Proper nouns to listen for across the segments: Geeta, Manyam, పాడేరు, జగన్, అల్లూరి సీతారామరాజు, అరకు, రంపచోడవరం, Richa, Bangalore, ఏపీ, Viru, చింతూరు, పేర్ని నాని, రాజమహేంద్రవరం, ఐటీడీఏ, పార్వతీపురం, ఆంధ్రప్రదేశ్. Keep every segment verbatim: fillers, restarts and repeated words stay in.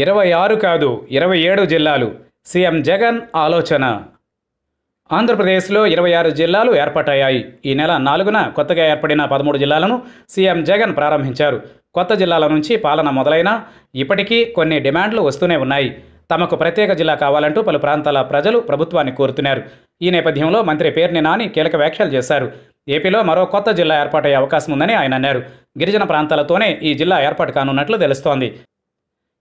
ఇరవై ఆరు కాదు ఇరవై ఏడు జిల్లాలు సీఎం జగన్ ఆలోచన. ఆంధ్రప్రదేశ్లో ఇరవై ఆరు జిల్లాలు ఏర్పాటయ్యాయి. ఈ నెల నాలుగున కొత్తగా ఏర్పడిన పదమూడు జిల్లాలను సీఎం జగన్ ప్రారంభించారు. కొత్త జిల్లాల నుంచి పాలన మొదలైనా ఇప్పటికీ కొన్ని డిమాండ్లు వస్తూనే ఉన్నాయి. తమకు ప్రత్యేక జిల్లా కావాలంటూ పలు ప్రాంతాల ప్రజలు ప్రభుత్వాన్ని కోరుతున్నారు. ఈ నేపథ్యంలో మంత్రి పేర్ని నాని కీలక వ్యాఖ్యలు చేశారు. ఏపీలో మరో కొత్త జిల్లా ఏర్పాటయ్యే అవకాశం ఉందని ఆయన అన్నారు. గిరిజన ప్రాంతాలతోనే ఈ జిల్లా ఏర్పాటు కానున్నట్లు తెలుస్తోంది.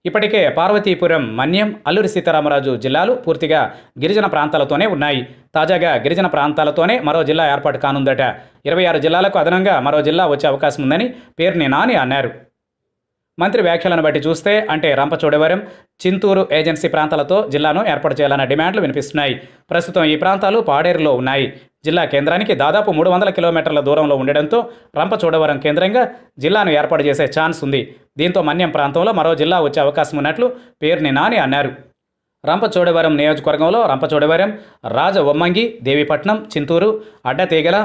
ఇప్పటికే పార్వతీపురం, మన్యం, అల్లూరి సీతారామరాజు జిల్లాలు పూర్తిగా గిరిజన ప్రాంతాలతోనే ఉన్నాయి. తాజాగా గిరిజన ప్రాంతాలతోనే మరో జిల్లా ఏర్పాటు కానుందట. ఇరవై ఆరు జిల్లాలకు అదనంగా మరో జిల్లా వచ్చే అవకాశం ఉందని పేర్ని నాని అన్నారు. మంత్రి వ్యాఖ్యలను బట్టి చూస్తే అంటే రంపచోడవరం, చింతూరు ఏజెన్సీ ప్రాంతాలతో జిల్లాను ఏర్పాటు చేయాలన్న డిమాండ్లు వినిపిస్తున్నాయి. ప్రస్తుతం ఈ ప్రాంతాలు పాడేరులో ఉన్నాయి. జిల్లా కేంద్రానికి దాదాపు మూడు వందల కిలోమీటర్ల దూరంలో ఉండడంతో రంపచోడవరం కేంద్రంగా జిల్లాను ఏర్పాటు చేసే ఛాన్స్ ఉంది. దీంతో మన్యం ప్రాంతంలో మరో జిల్లా వచ్చే అవకాశం ఉన్నట్లు పేర్ని నాని అన్నారు. రంపచోడవరం నియోజకవర్గంలో రంపచోడవరం, రాజవొమ్మంగి, దేవీపట్నం, చింతూరు, అడ్డతీగల,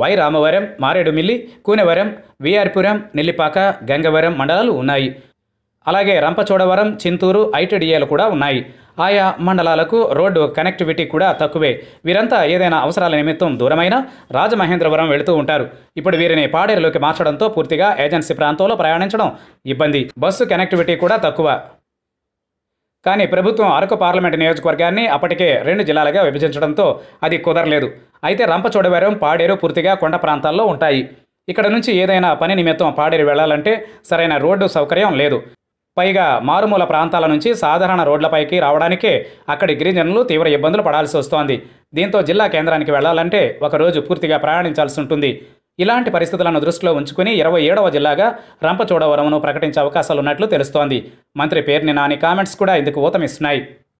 వై రామవరం, మారేడుమిల్లి, కూనవరం, వీఆర్పురం, నెల్లిపాక, గంగవరం మండలాలు ఉన్నాయి. అలాగే రంపచోడవరం, చింతూరు ఐటీడీఏలు కూడా ఉన్నాయి. ఆయా మండలాలకు రోడ్డు కనెక్టివిటీ కూడా తక్కువే. వీరంతా ఏదైనా అవసరాల నిమిత్తం దూరమైన రాజమహేంద్రవరం వెళుతూ ఉంటారు. ఇప్పుడు వీరిని పాడేరులోకి మార్చడంతో పూర్తిగా ఏజెన్సీ ప్రాంతంలో ప్రయాణించడం ఇబ్బంది. బస్సు కనెక్టివిటీ కూడా తక్కువ. కానీ ప్రభుత్వం అరకు పార్లమెంటు నియోజకవర్గాన్ని అప్పటికే రెండు జిల్లాలుగా విభజించడంతో అది కుదరలేదు. అయితే రంపచోడవరం, పాడేరు పూర్తిగా కొండ ప్రాంతాల్లో ఉంటాయి. ఇక్కడ నుంచి ఏదైనా పని నిమిత్తం పాడేరు వెళ్లాలంటే సరైన రోడ్డు సౌకర్యం లేదు. పైగా మారుమూల ప్రాంతాల నుంచి సాధారణ రోడ్లపైకి రావడానికే అక్కడి గిరిజనులు తీవ్ర ఇబ్బందులు పడాల్సి వస్తోంది. దీంతో జిల్లా కేంద్రానికి వెళ్లాలంటే ఒకరోజు పూర్తిగా ప్రయాణించాల్సి ఉంటుంది. ఇలాంటి పరిస్థితులను దృష్టిలో ఉంచుకుని ఇరవై ఏడవ జిల్లాగా రంపచోడవరంను ప్రకటించే అవకాశాలున్నట్లు తెలుస్తోంది. మంత్రి పేర్ని నాని కామెంట్స్ కూడా ఇందుకు ఊతమిస్తున్నాయి.